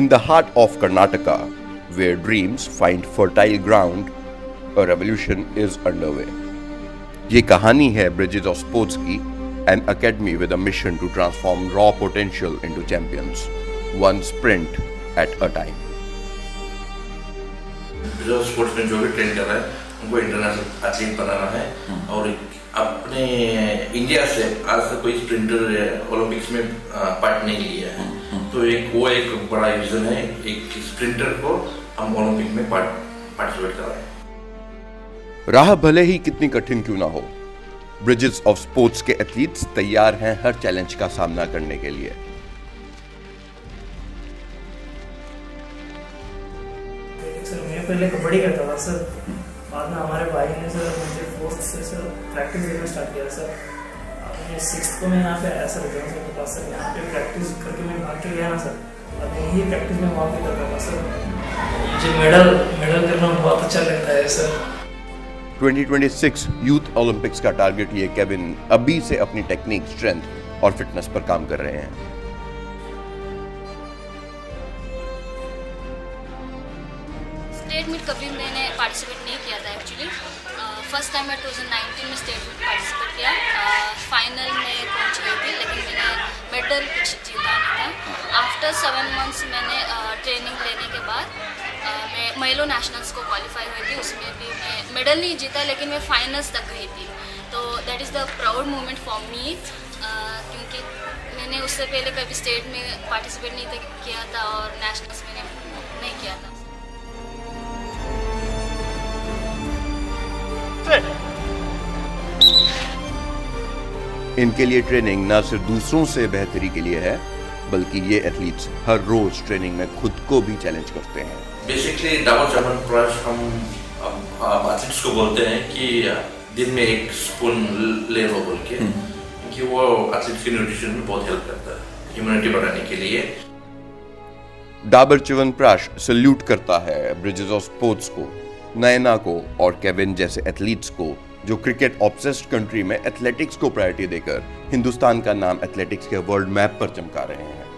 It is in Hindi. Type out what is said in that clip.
in the heart of Karnataka, where dreams find fertile ground, a revolution is underway. ये कहानी है ब्रिजेस ऑफ स्पोर्ट्स की, an academy with a mission to transform raw potential into champions, one sprint at a time. Bridges of sports में जो भी ट्रेन कर रहा है, उनको इंटरनेशनल एथलीट बनाना है और अपने इंडिया से आज तक कोई स्प्रिंटर ओलंपिक्स में पार्ट नहीं लिया है, तो एक बड़ा विजन है, एक स्प्रिंटर को हम ओलंपिक में पार्टिसिपेट कराएं। राह भले ही कितनी कठिन क्यों ना हो, ब्रिजेस ऑफ स्पोर्ट्स के एथलीट्स तैयार हैं हर चैलेंज का सामना करने के लिए। सर मैं पहले कबड्डी करता था सर, बाद में हमारे भाई ने सर मुझे फोर्थ से सर प्रैक्टिस करना स्टार्ट किया सर। सिक्स्थ को मैं यहाँ पे ऐसा रखा सर के पास, सर यहाँ पे प्रैक्टिस करके मैं भाग के गया ना सर, अब यही प्रैक्टिस में वहाँ पे करता था सर। मुझे मेडल करना बहुत अच्छा लगता है सर। 2026 यूथ ओलंपिक्स का टारगेट ये केविन अभी से अपनी टेक्निक, स्ट्रेंथ और फिटनेस पर काम कर रहे हैं। स्टेट मीट कभी मैंने पार्टिसिपेट नहीं किया था एक्चुअली, फर्स्ट टाइम मैं 2019 में स्टेट मीट पार्टिसिपेट किया, फाइनल में पहुंच गई थी लेकिन मैंने मेडल कुछ जीता नहीं था। आफ्टर 7 मंथ्स मैंने ट्रेनिंग लेने के बाद मैं महिला नेशनल्स को क्वालिफाई हुई थी, उसमें भी मैं मेडल नहीं जीता लेकिन मैं फाइनल्स तक गई थी, तो that is the proud moment for me, क्योंकि मैंने उससे पहले कभी स्टेट में पार्टिसिपेट नहीं किया था और नेशनल्स मैंने नहीं किया था। इनके लिए ट्रेनिंग न सिर्फ दूसरों से बेहतरी के लिए है, बल्कि ये एथलीट्स हर रोज ट्रेनिंग में खुद को भी चैलेंज करते हैं। बेसिकली डाबर च्यवनप्राश हम एथलीट्स को बोलते हैं कि दिन में 1 स्पून ले लो बोल के, क्योंकि वो एथलीट्स की न्यूट्रिशन में बहुत हेल्प करता है, इम्यूनिटी बढ़ाने के लिए। डाबर च्यवनप्राश सल्यूट करता है ब्रिजेस ऑफ स्पोर्ट्स को, नयना को और केविन जैसे एथलीट्स को जो क्रिकेट ऑब्सेस्ड कंट्री में एथलेटिक्स को प्रायोरिटी देकर हिंदुस्तान का नाम एथलेटिक्स के वर्ल्ड मैप पर चमका रहे हैं।